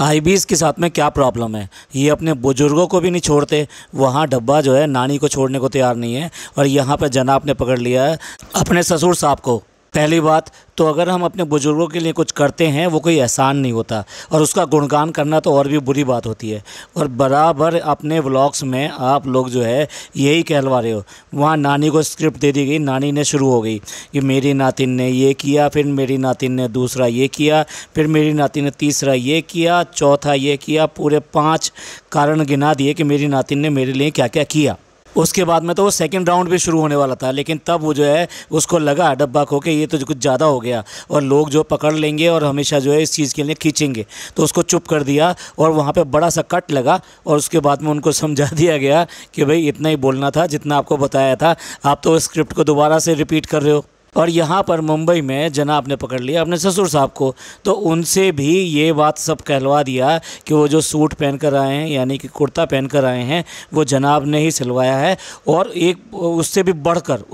आईबीज़ के साथ में क्या प्रॉब्लम है, ये अपने बुज़ुर्गों को भी नहीं छोड़ते। वहाँ डब्बा जो है नानी को छोड़ने को तैयार नहीं है, और यहाँ पर जनाब ने पकड़ लिया है अपने ससुर साहब को। पहली बात तो अगर हम अपने बुज़ुर्गों के लिए कुछ करते हैं वो कोई एहसान नहीं होता, और उसका गुणगान करना तो और भी बुरी बात होती है। और बराबर अपने व्लॉग्स में आप लोग जो है यही कहलवा रहे हो। वहाँ नानी को स्क्रिप्ट दे दी गई, नानी ने शुरू हो गई कि मेरी नातिन ने ये किया, फिर मेरी नातिन ने दूसरा ये किया, फिर मेरी नातिन ने तीसरा ये किया, चौथा ये किया। पूरे 5 कारण गिना दिए कि मेरी नातिन ने मेरे लिए क्या क्या किया। उसके बाद में तो वो सेकंड राउंड भी शुरू होने वाला था, लेकिन तब वो जो है उसको लगा डब्बा खो के ये तो कुछ ज़्यादा हो गया और लोग जो पकड़ लेंगे और हमेशा जो है इस चीज़ के लिए खींचेंगे, तो उसको चुप कर दिया। और वहाँ पे बड़ा सा कट लगा और उसके बाद में उनको समझा दिया गया कि भाई इतना ही बोलना था जितना आपको बताया था, आप तो स्क्रिप्ट को दोबारा से रिपीट कर रहे हो। और यहाँ पर मुंबई में जनाब ने पकड़ लिया अपने ससुर साहब को, तो उनसे भी ये बात सब कहलवा दिया कि वो जो सूट पहन कर आए हैं, यानी कि कुर्ता पहन कर आए हैं, वो जनाब ने ही सिलवाया है। और एक उससे भी बढ़कर क्या,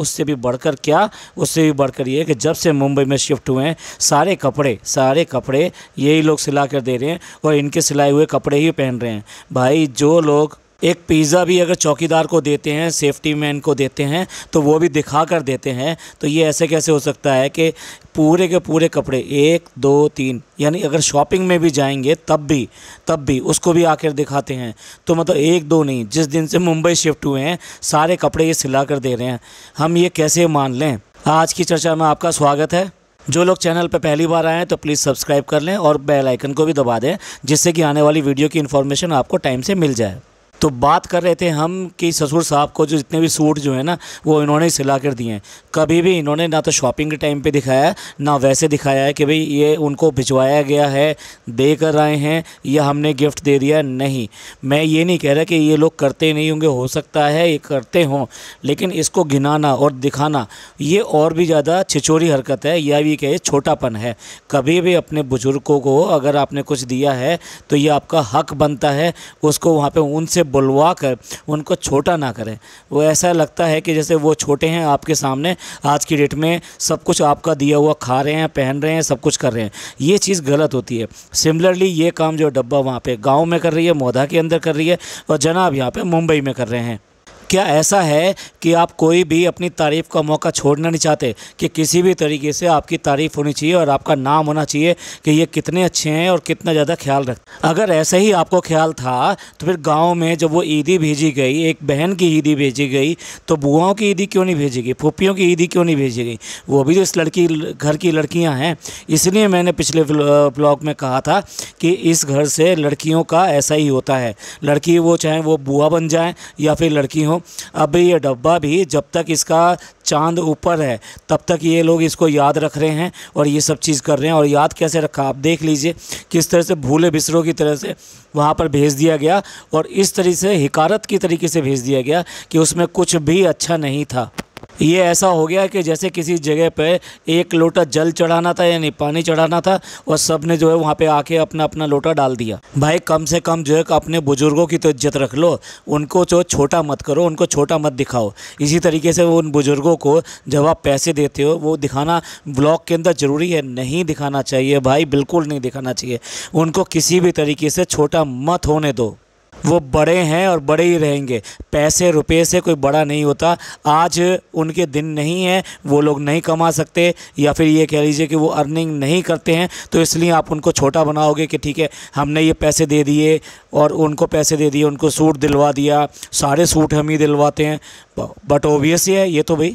उससे भी बढ़कर ये कि जब से मुंबई में शिफ्ट हुए हैं सारे कपड़े यही लोग सिला कर दे रहे हैं और इनके सिलाए हुए कपड़े ही पहन रहे हैं। भाई जो लोग एक पिज़्ज़ा भी अगर चौकीदार को देते हैं, सेफ्टी मैन को देते हैं, तो वो भी दिखा कर देते हैं, तो ये ऐसे कैसे हो सकता है कि पूरे के पूरे कपड़े 1 2 3, यानी अगर शॉपिंग में भी जाएंगे तब भी उसको भी आकर दिखाते हैं। तो मतलब 1 2 नहीं, जिस दिन से मुंबई शिफ्ट हुए हैं सारे कपड़े ये सिला कर दे रहे हैं, हम ये कैसे मान लें। आज की चर्चा में आपका स्वागत है। जो लोग चैनल पर पहली बार आए हैं तो प्लीज़ सब्सक्राइब कर लें और बेल आइकन को भी दबा दें, जिससे कि आने वाली वीडियो की इन्फॉर्मेशन आपको टाइम से मिल जाए। तो बात कर रहे थे हम कि ससुर साहब को जो जितने भी सूट जो है ना वो इन्होंने सिला कर दिए हैं। कभी भी इन्होंने ना तो शॉपिंग के टाइम पे दिखाया है, ना वैसे दिखाया है कि भाई ये उनको भिजवाया गया है, दे कर आए हैं या हमने गिफ्ट दे दिया। नहीं, मैं ये नहीं कह रहा कि ये लोग करते नहीं होंगे, हो सकता है ये करते हों, लेकिन इसको गिनाना और दिखाना ये और भी ज़्यादा छिछोरी हरकत है, या भी कहे छोटापन है। कभी भी अपने बुज़ुर्गों को अगर आपने कुछ दिया है तो ये आपका हक बनता है, उसको वहाँ पर उनसे बुलवा कर उनको छोटा ना करें। वो ऐसा लगता है कि जैसे वो छोटे हैं आपके सामने, आज की डेट में सब कुछ आपका दिया हुआ खा रहे हैं, पहन रहे हैं, सब कुछ कर रहे हैं, ये चीज़ गलत होती है। सिमिलरली ये काम जो डब्बा वहाँ पे गांव में कर रही है, मौधा के अंदर कर रही है, और जनाब यहाँ पे मुंबई में कर रहे हैं। क्या ऐसा है कि आप कोई भी अपनी तारीफ़ का मौका छोड़ना नहीं चाहते कि किसी भी तरीके से आपकी तारीफ़ होनी चाहिए और आपका नाम होना चाहिए कि ये कितने अच्छे हैं और कितना ज़्यादा ख्याल रखते। अगर ऐसे ही आपको ख्याल था तो फिर गांव में जब वो ईदी भेजी गई, एक बहन की ईदी भेजी गई, तो बुआओं की ईदी क्यों नहीं भेजी गई, फूफियों की ईदी क्यों नहीं भेजी गई? वो भी तो इस लड़की घर की लड़कियाँ हैं। इसलिए मैंने पिछले ब्लॉग में कहा था कि इस घर से लड़कियों का ऐसा ही होता है, लड़की वो चाहे वो बुआ बन जाए या फिर लड़की हो। अब ये डब्बा भी जब तक इसका चांद ऊपर है तब तक ये लोग इसको याद रख रहे हैं और ये सब चीज़ कर रहे हैं। और याद कैसे रखा आप देख लीजिए, किस तरह से भूले बिसरों की तरह से वहाँ पर भेज दिया गया, और इस तरह से हिकारत की तरीके से भेज दिया गया कि उसमें कुछ भी अच्छा नहीं था। ये ऐसा हो गया कि जैसे किसी जगह पे एक लोटा जल चढ़ाना था, यानी पानी चढ़ाना था, और सब ने जो है वहाँ पे आके अपना अपना लोटा डाल दिया। भाई कम से कम जो है अपने बुज़ुर्गों की तो इज्जत रख लो, उनको जो छोटा मत करो, उनको छोटा मत दिखाओ। इसी तरीके से वो उन बुज़ुर्गों को जब आप पैसे देते हो वो दिखाना ब्लॉग के अंदर ज़रूरी है, नहीं दिखाना चाहिए भाई, बिल्कुल नहीं दिखाना चाहिए। उनको किसी भी तरीके से छोटा मत होने दो, वो बड़े हैं और बड़े ही रहेंगे। पैसे रुपए से कोई बड़ा नहीं होता। आज उनके दिन नहीं है, वो लोग नहीं कमा सकते, या फिर ये कह लीजिए कि वो अर्निंग नहीं करते हैं, तो इसलिए आप उनको छोटा बनाओगे कि ठीक है हमने ये पैसे दे दिए और उनको पैसे दे दिए, उनको सूट दिलवा दिया, सारे सूट हम ही दिलवाते हैं। बट ऑब्वियस है ये तो भाई,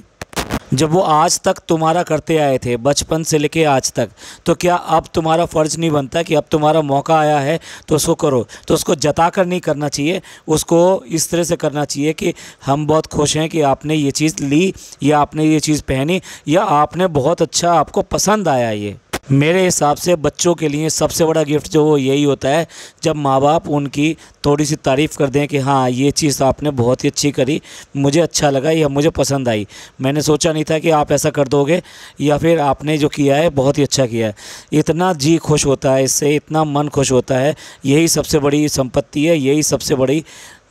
जब वो आज तक तुम्हारा करते आए थे बचपन से लेके आज तक, तो क्या अब तुम्हारा फ़र्ज़ नहीं बनता कि अब तुम्हारा मौका आया है तो उसको करो? तो उसको जता कर नहीं करना चाहिए, उसको इस तरह से करना चाहिए कि हम बहुत खुश हैं कि आपने ये चीज़ ली, या आपने ये चीज़ पहनी, या आपने बहुत अच्छा, आपको पसंद आया। ये मेरे हिसाब से बच्चों के लिए सबसे बड़ा गिफ्ट जो वो यही होता है, जब माँ बाप उनकी थोड़ी सी तारीफ़ कर दें कि हाँ ये चीज़ आपने बहुत ही अच्छी करी, मुझे अच्छा लगा, या मुझे पसंद आई, मैंने सोचा नहीं था कि आप ऐसा कर दोगे, या फिर आपने जो किया है बहुत ही अच्छा किया है। इतना जी खुश होता है इससे, इतना मन खुश होता है। यही सबसे बड़ी संपत्ति है, यही सबसे बड़ी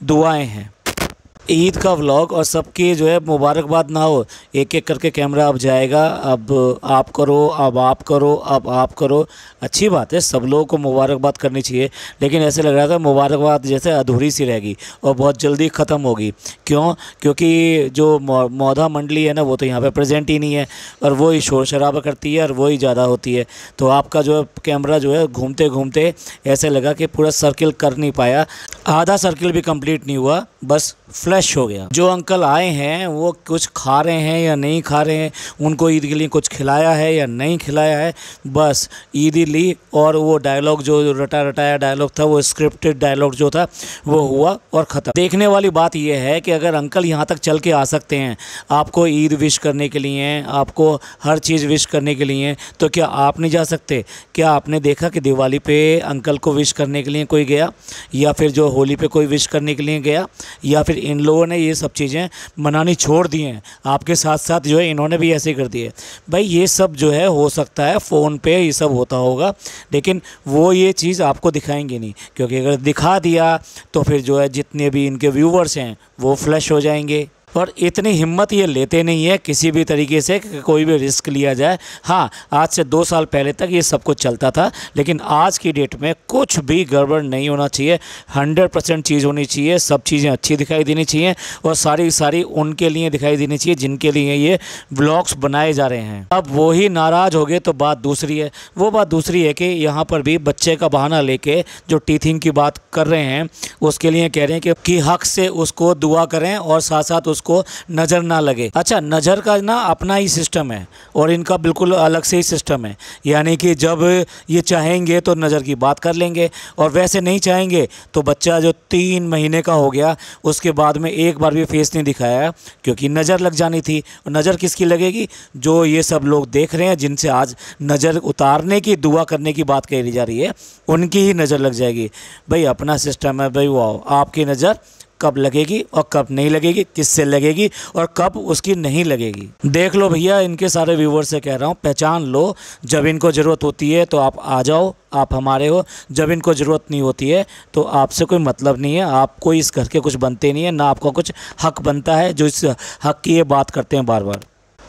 दुआएँ हैं। ईद का व्लॉग और सबके जो है मुबारकबाद ना हो, एक एक करके कैमरा अब जाएगा, अब आप करो, अब आप करो, अब आप करो। अच्छी बात है, सब लोगों को मुबारकबाद करनी चाहिए, लेकिन ऐसे लग रहा था मुबारकबाद जैसे अधूरी सी रहेगी और बहुत जल्दी ख़त्म होगी। क्यों? क्योंकि जो मौधा मंडली है ना, वो तो यहाँ पर प्रेजेंट ही नहीं है और वो ही शोर शराबा करती है और वो ही ज़्यादा होती है। तो आपका जो है कैमरा जो है घूमते घूमते ऐसे लगा कि पूरा सर्किल कर नहीं पाया, आधा सर्किल भी कंप्लीट नहीं हुआ, बस फ्लैश हो गया। जो अंकल आए हैं वो कुछ खा रहे हैं या नहीं खा रहे हैं, उनको ईद के लिए कुछ खिलाया है या नहीं खिलाया है, बस ईद ली। और वो डायलॉग जो रटा रटाया डायलॉग था, वो स्क्रिप्टेड डायलॉग जो था वो हुआ और ख़त्म। देखने वाली बात यह है कि अगर अंकल यहाँ तक चल के आ सकते हैं आपको ईद विश करने के लिए, आपको हर चीज़ विश करने के लिए, तो क्या आप नहीं जा सकते? क्या आपने देखा कि दिवाली पे अंकल को विश करने के लिए कोई गया, या फिर जो होली पे कोई विश करने के लिए गया, या फिर इन लोगों ने ये सब चीज़ें मनानी छोड़ दी हैं? आपके साथ साथ जो है इन्होंने भी ऐसे कर दिए। भाई ये सब जो है हो सकता है फ़ोन पे ये सब होता होगा, लेकिन वो ये चीज़ आपको दिखाएंगे नहीं, क्योंकि अगर दिखा दिया तो फिर जो है जितने भी इनके व्यूवर्स हैं वो फ्लैश हो जाएंगे। और इतनी हिम्मत ये लेते नहीं है किसी भी तरीके से कि कोई भी रिस्क लिया जाए। हाँ, आज से 2 साल पहले तक ये सब कुछ चलता था, लेकिन आज की डेट में कुछ भी गड़बड़ नहीं होना चाहिए। 100% चीज़ होनी चाहिए, सब चीज़ें अच्छी दिखाई देनी चाहिए और सारी उनके लिए दिखाई देनी चाहिए जिनके लिए ये ब्लॉग्स बनाए जा रहे हैं। अब वो ही नाराज़ हो गए तो बात दूसरी है। वो बात दूसरी है कि यहाँ पर भी बच्चे का बहाना लेके जो टीथिंग की बात कर रहे हैं उसके लिए कह रहे हैं कि हक़ से उसको दुआ करें और साथ साथ उसको नज़र ना लगे। अच्छा, नज़र का ना अपना ही सिस्टम है और इनका बिल्कुल अलग से ही सिस्टम है, यानी कि जब ये चाहेंगे तो नज़र की बात कर लेंगे और वैसे नहीं चाहेंगे तो बच्चा जो 3 महीने का हो गया उसके बाद में एक बार भी फेस नहीं दिखाया, क्योंकि नज़र लग जानी थी। और नज़र किसकी लगेगी? जो ये सब लोग देख रहे हैं, जिनसे आज नज़र उतारने की दुआ करने की बात कही जा रही है, उनकी ही नज़र लग जाएगी। भाई अपना सिस्टम है भाई, वाह, आपकी नज़र कब लगेगी और कब नहीं लगेगी, किससे लगेगी और कब उसकी नहीं लगेगी, देख लो भैया। इनके सारे व्यूवर्स से कह रहा हूँ, पहचान लो। जब इनको ज़रूरत होती है तो आप आ जाओ, आप हमारे हो। जब इनको ज़रूरत नहीं होती है तो आपसे कोई मतलब नहीं है, आप कोई इस घर के कुछ बनते नहीं है, ना आपका कुछ हक बनता है जो इस हक की ये बात करते हैं बार बार।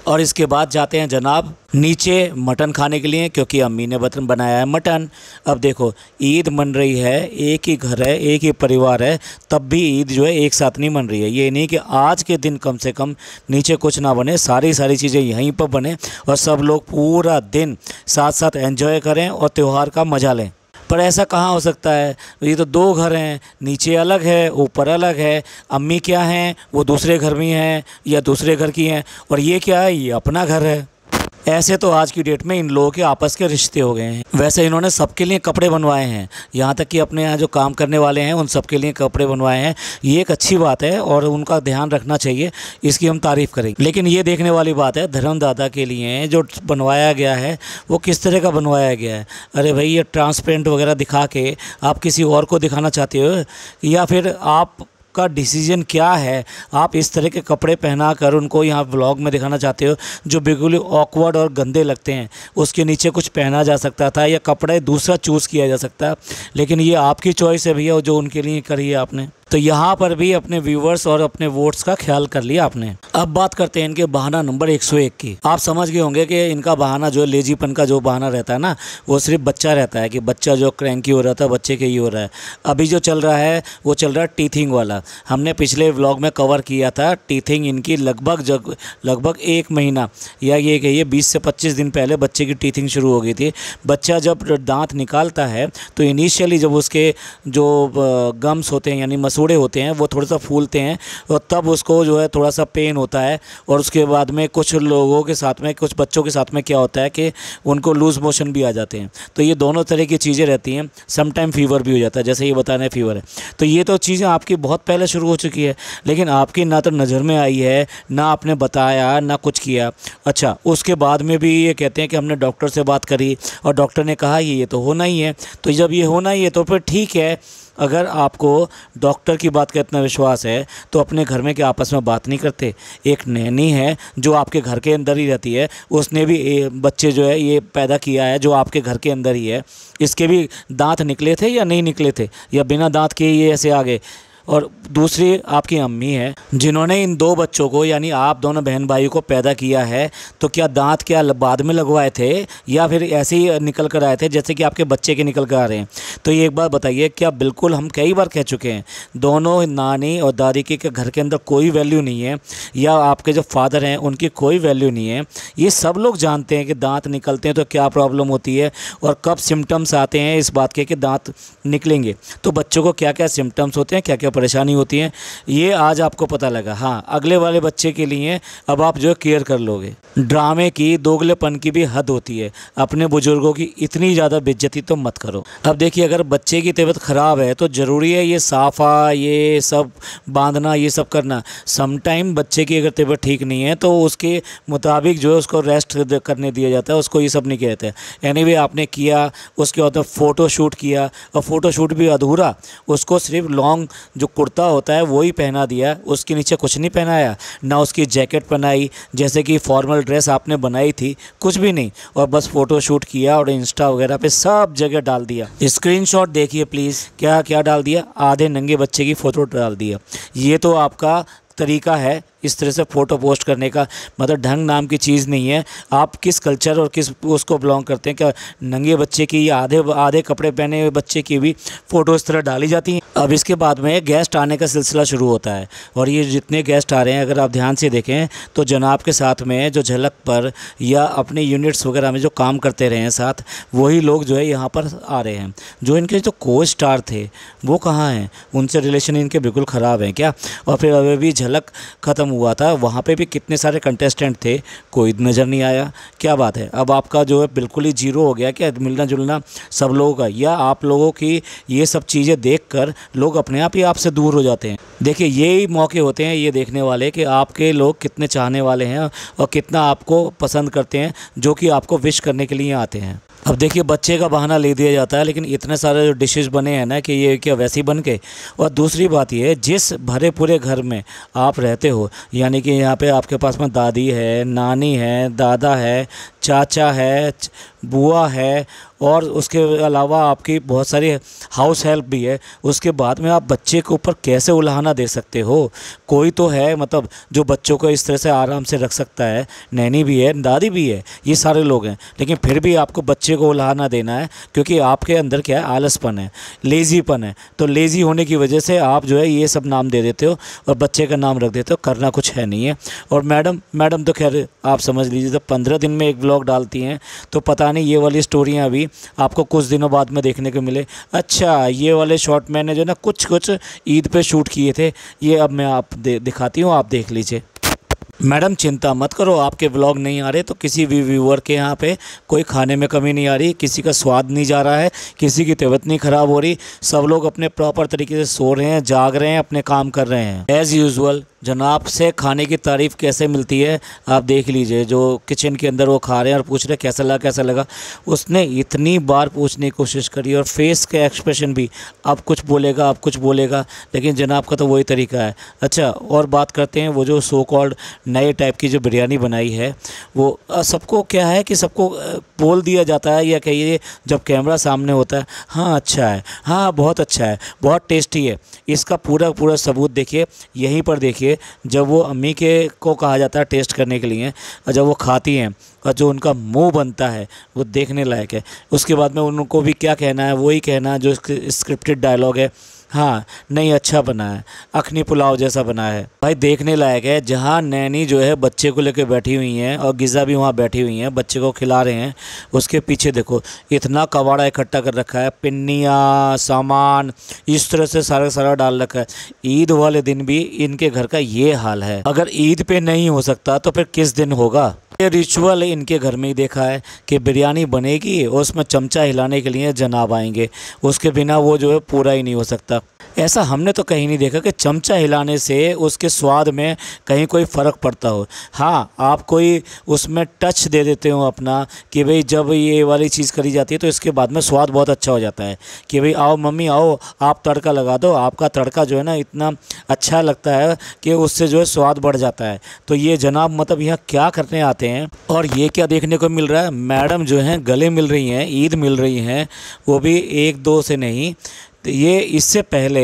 और इसके बाद जाते हैं जनाब नीचे मटन खाने के लिए, क्योंकि अम्मी ने बर्तन बनाया है मटन। अब देखो ईद मन रही है, एक ही घर है, एक ही परिवार है, तब भी ईद जो है एक साथ नहीं मन रही है। ये नहीं कि आज के दिन कम से कम नीचे कुछ ना बने, सारी चीज़ें यहीं पर बने और सब लोग पूरा दिन साथ साथ एंजॉय करें और त्यौहार का मज़ा लें। पर ऐसा कहाँ हो सकता है? ये तो 2 घर हैं, नीचे अलग है, ऊपर अलग है। अम्मी क्या हैं, वो दूसरे घर में हैं या दूसरे घर की हैं, और ये क्या है, ये अपना घर है। ऐसे तो आज की डेट में इन लोगों के आपस के रिश्ते हो गए हैं। वैसे इन्होंने सबके लिए कपड़े बनवाए हैं, यहाँ तक कि अपने यहाँ जो काम करने वाले हैं उन सबके लिए कपड़े बनवाए हैं। ये एक अच्छी बात है और उनका ध्यान रखना चाहिए, इसकी हम तारीफ़ करेंगे। लेकिन ये देखने वाली बात है धर्म दादा के लिए जो बनवाया गया है वो किस तरह का बनवाया गया है। अरे भाई, ये ट्रांसपेरेंट वगैरह दिखा के आप किसी और को दिखाना चाहते हो, या फिर आप का डिसीजन क्या है? आप इस तरह के कपड़े पहना कर उनको यहाँ व्लॉग में दिखाना चाहते हो जो बिल्कुल ऑकवर्ड और गंदे लगते हैं। उसके नीचे कुछ पहना जा सकता था या कपड़े दूसरा चूज़ किया जा सकता, लेकिन ये आपकी चॉइस है भैया जो उनके लिए करी है आपने। तो यहाँ पर भी अपने व्यूवर्स और अपने वोट्स का ख्याल कर लिया आपने। अब बात करते हैं इनके बहाना नंबर 101 की। आप समझ गए होंगे कि इनका बहाना जो लेजीपन का जो बहाना रहता है ना, वो सिर्फ बच्चा रहता है कि बच्चा जो क्रैंकी हो रहा था बच्चे के ही हो रहा है। अभी जो चल रहा है वो चल रहा है टीथिंग वाला। हमने पिछले व्लॉग में कवर किया था टीथिंग, इनकी लगभग 1 महीना या ये कहिए 20 से 25 दिन पहले बच्चे की टीथिंग शुरू हो गई थी। बच्चा जब दांत निकालता है तो इनिशियली जब उसके जो गम्स होते हैं यानी थोड़े होते हैं वो थोड़ा सा फूलते हैं और तब उसको जो है थोड़ा सा पेन होता है। और उसके बाद में कुछ लोगों के साथ में, कुछ बच्चों के साथ में क्या होता है कि उनको लूज़ मोशन भी आ जाते हैं। तो ये दोनों तरह की चीज़ें रहती हैं, समटाइम फ़ीवर भी हो जाता है, जैसे ये बताना है फ़ीवर है। तो ये तो चीज़ें आपकी बहुत पहले शुरू हो चुकी है, लेकिन आपकी ना तो नज़र में आई है, ना आपने बताया, ना कुछ किया। अच्छा, उसके बाद में भी ये कहते हैं कि हमने डॉक्टर से बात करी और डॉक्टर ने कहा ये तो होना ही है। तो जब ये होना ही है तो फिर ठीक है, अगर आपको डॉक्टर की बात का इतना विश्वास है तो अपने घर में के आपस में बात नहीं करते। एक नैनी है जो आपके घर के अंदर ही रहती है, उसने भी बच्चे जो है ये पैदा किया है जो आपके घर के अंदर ही है। इसके भी दांत निकले थे या नहीं निकले थे, या बिना दांत के ये ऐसे आ गए, और दूसरी आपकी अम्मी है जिन्होंने इन दो बच्चों को यानी आप दोनों बहन भाइयों को पैदा किया है, तो क्या दांत क्या बाद में लगवाए थे या फिर ऐसे ही निकल कर आए थे जैसे कि आपके बच्चे के निकल कर आ रहे हैं? तो ये एक बार बताइए, क्या बिल्कुल हम कई बार कह चुके हैं दोनों नानी और दादी के घर के अंदर कोई वैल्यू नहीं है या आपके जो फादर हैं उनकी कोई वैल्यू नहीं है। ये सब लोग जानते हैं कि दांत निकलते हैं तो क्या प्रॉब्लम होती है और कब सिम्टम्स आते हैं इस बात के कि दांत निकलेंगे, तो बच्चों को क्या क्या सिम्टम्स होते हैं, क्या क्या परेशानी होती है, ये आज आपको पता लगा। हाँ, अगले वाले बच्चे के लिए अब आप जो केयर कर लोगे। ड्रामे की, दोगलेपन की भी हद होती है, अपने बुजुर्गों की इतनी ज़्यादा बेइज्जती तो मत करो। अब देखिए, अगर बच्चे की तबीयत ख़राब है तो ज़रूरी है ये साफ़ा ये सब बांधना ये सब करना। समटाइम बच्चे की अगर तबीयत ठीक नहीं है तो उसके मुताबिक जो है उसको रेस्ट करने दिया जाता है, उसको ये सब नहीं कहते हैं। एनीवे आपने किया, उसके बाद फ़ोटो शूट किया और फ़ोटो शूट भी अधूरा, उसको सिर्फ लॉन्ग जो कुर्ता होता है वही पहना दिया, उसके नीचे कुछ नहीं पहनाया, ना उसकी जैकेट पहनाई जैसे कि फॉर्मल ड्रेस आपने बनाई थी, कुछ भी नहीं, और बस फ़ोटो शूट किया और इंस्टा वगैरह पे सब जगह डाल दिया। स्क्रीनशॉट देखिए प्लीज़, क्या क्या डाल दिया, आधे नंगे बच्चे की फ़ोटो डाल दिया। ये तो आपका तरीका है इस तरह से फ़ोटो पोस्ट करने का, मतलब ढंग नाम की चीज़ नहीं है। आप किस कल्चर और किस उसको बिलोंग करते हैं, क्या नंगे बच्चे की या आधे कपड़े पहने हुए बच्चे की भी फ़ोटो इस तरह डाली जाती हैं? अब इसके बाद में गेस्ट आने का सिलसिला शुरू होता है और ये जितने गेस्ट आ रहे हैं अगर आप ध्यान से देखें तो जनाब के साथ में जो झलक पर या अपने यूनिट्स वगैरह में जो काम करते रहे हैं साथ, वही लोग जो है यहाँ पर आ रहे हैं। जो इनके जो को स्टार थे वो कहाँ हैं, उनसे रिलेशन इनके बिल्कुल ख़राब हैं क्या? और फिर अभी भी झलक ख़त्म हुआ था, वहाँ पे भी कितने सारे कंटेस्टेंट थे, कोई नज़र नहीं आया। क्या बात है, अब आपका जो है बिल्कुल ही जीरो हो गया क्या मिलना जुलना सब लोगों का, या आप लोगों की ये सब चीज़ें देखकर लोग अपने आप ही आपसे दूर हो जाते हैं। देखिए, यही मौके होते हैं ये देखने वाले कि आपके लोग कितने चाहने वाले हैं और कितना आपको पसंद करते हैं, जो कि आपको विश करने के लिए आते हैं। अब देखिए, बच्चे का बहाना ले दिया जाता है, लेकिन इतने सारे जो डिशेस बने हैं ना कि ये क्या वैसे ही बन गए। और दूसरी बात ये है, जिस भरे पूरे घर में आप रहते हो, यानी कि यहाँ पे आपके पास में दादी है, नानी है, दादा है, चाचा है, बुआ है, और उसके अलावा आपकी बहुत सारी हाउस हेल्प भी है, उसके बाद में आप बच्चे के ऊपर कैसे उल्हाना दे सकते हो? कोई तो है, मतलब जो बच्चों को इस तरह से आराम से रख सकता है। नैनी भी है, दादी भी है, ये सारे लोग हैं, लेकिन फिर भी आपको बच्चे को उल्हाना देना है क्योंकि आपके अंदर क्या है, आलसपन है, लेज़ीपन है। तो लेज़ी होने की वजह से आप जो है ये सब नाम दे देते हो और बच्चे का नाम रख देते हो, करना कुछ है नहीं है। और मैडम तो खैर आप समझ लीजिए, तो 15 दिन में एक ब्लॉग डालती हैं, तो पता नहीं ये वाली स्टोरियाँ भी आपको कुछ दिनों बाद में देखने को मिले। अच्छा, ये वाले शॉट मैंने जो ना कुछ ईद पे शूट किए थे, ये अब मैं आप दिखाती हूँ, आप देख लीजिए। मैडम चिंता मत करो, आपके व्लॉग नहीं आ रहे तो किसी भी व्यूअर के यहाँ पे कोई खाने में कमी नहीं आ रही, किसी का स्वाद नहीं जा रहा है, किसी की तबीयत नहीं ख़राब हो रही, सब लोग अपने प्रॉपर तरीके से सो रहे हैं, जाग रहे हैं, अपने काम कर रहे हैं एज़ यूज़ुअल। जनाब से खाने की तारीफ़ कैसे मिलती है आप देख लीजिए, जो किचन के अंदर वो खा रहे हैं और पूछ रहे कैसा लगा कैसा लगा। उसने इतनी बार पूछने की कोशिश करी और फेस के एक्सप्रेशन भी, अब कुछ बोलेगा, अब कुछ बोलेगा, लेकिन जनाब का तो वही तरीका है। अच्छा, और बात करते हैं वो जो सो कॉल्ड नए टाइप की जो बिरयानी बनाई है वो सबको क्या है कि सबको बोल दिया जाता है, या कहिए जब कैमरा सामने होता है, हाँ अच्छा है, हाँ बहुत अच्छा है, बहुत टेस्टी है। इसका पूरा सबूत देखिए, यहीं पर देखिए, जब वो अम्मी के को कहा जाता है टेस्ट करने के लिए और जब वो खाती हैं और जो उनका मुंह बनता है वो देखने लायक है। उसके बाद में उनको भी क्या कहना है वही कहना है, जो स्क्रिप्टेड डायलॉग है, हाँ नहीं अच्छा बना है, अखनी पुलाव जैसा बना है, भाई देखने लायक है। जहाँ नैनी जो है बच्चे को लेकर बैठी हुई हैं और गिज़ा भी वहाँ बैठी हुई हैं, बच्चे को खिला रहे हैं, उसके पीछे देखो इतना कबाड़ा इकट्ठा कर रखा है, पिन्नियाँ, सामान, इस तरह से सारा डाल रखा है। ईद वाले दिन भी इनके घर का ये हाल है। अगर ईद पे नहीं हो सकता तो फिर किस दिन होगा? ये रिचुअल इनके घर में ही देखा है कि बिरयानी बनेगी और उसमें चमचा हिलाने के लिए जनाब आएंगे, उसके बिना वो जो है पूरा ही नहीं हो सकता। ऐसा हमने तो कहीं नहीं देखा कि चमचा हिलाने से उसके स्वाद में कहीं कोई फ़र्क पड़ता हो। हाँ, आप कोई उसमें टच दे देते हो अपना कि भाई जब ये वाली चीज़ करी जाती है तो इसके बाद में स्वाद बहुत अच्छा हो जाता है कि भाई आओ मम्मी आओ आप तड़का लगा दो, आपका तड़का जो है ना इतना अच्छा लगता है कि उससे जो है स्वाद बढ़ जाता है। तो ये जनाब मतलब यहाँ क्या करने आते हैं? और ये क्या देखने को मिल रहा है, मैडम जो हैं गले मिल रही हैं, ईद मिल रही हैं, वो भी 1-2 से नहीं तो ये इससे पहले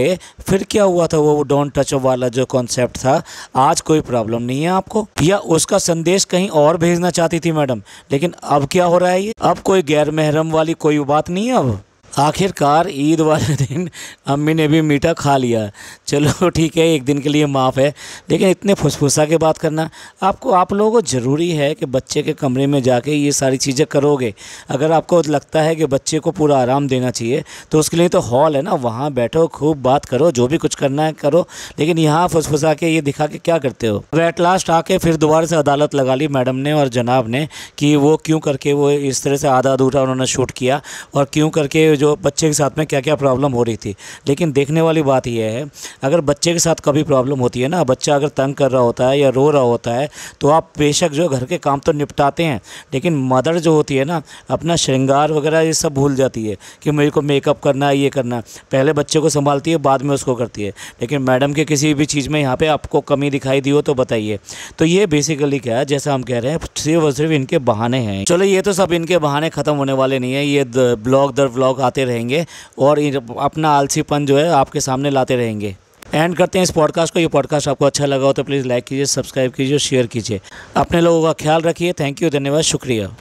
फिर क्या हुआ था, वो डोंट टच वाला जो कॉन्सेप्ट था, आज कोई प्रॉब्लम नहीं है आपको, या उसका संदेश कहीं और भेजना चाहती थी मैडम, लेकिन अब क्या हो रहा है ये, अब कोई गैर महरम वाली कोई बात नहीं है। अब आखिरकार ईद वाले दिन अम्मी ने भी मीठा खा लिया, चलो ठीक है एक दिन के लिए माफ़ है, लेकिन इतने फुसफुसा के बात करना आपको, आप लोगों को ज़रूरी है कि बच्चे के कमरे में जाके ये सारी चीज़ें करोगे। अगर आपको लगता है कि बच्चे को पूरा आराम देना चाहिए तो उसके लिए तो हॉल है ना, वहाँ बैठो, खूब बात करो, जो भी कुछ करना है करो, लेकिन यहाँ फुसफुसा के ये दिखा के क्या करते हो। एट लास्ट आके फिर दोबारा से अदालत लगा ली मैडम ने और जनाब ने कि वो क्यों करके वो इस तरह से आधा अधूरा उन्होंने शूट किया और क्यों करके जो बच्चे के साथ में क्या क्या प्रॉब्लम हो रही थी। लेकिन देखने वाली बात यह है, अगर बच्चे के साथ कभी प्रॉब्लम होती है ना, बच्चा अगर तंग कर रहा होता है या रो रहा होता है, तो आप बेशक जो घर के काम तो निपटाते हैं, लेकिन मदर जो होती है ना, अपना श्रृंगार वगैरह ये सब भूल जाती है कि मेरे को मेकअप करना है, ये करना, पहले बच्चे को संभालती है बाद में उसको करती है। लेकिन मैडम के किसी भी चीज़ में यहाँ पर आपको कमी दिखाई दी हो तो बताइए। तो ये बेसिकली क्या है, जैसा हम कह रहे हैं, सिर्फ और सिर्फ इनके बहाने हैं। चलो ये तो सब इनके बहाने ख़त्म होने वाले नहीं है, ये ब्लॉग दर ब्लॉग आते रहेंगे और अपना आलसीपन जो है आपके सामने लाते रहेंगे। एंड करते हैं इस पॉडकास्ट को। ये पॉडकास्ट आपको अच्छा लगा हो तो प्लीज़ लाइक कीजिए, सब्सक्राइब कीजिए, शेयर कीजिए। अपने लोगों का ख्याल रखिए। थैंक यू, धन्यवाद, शुक्रिया।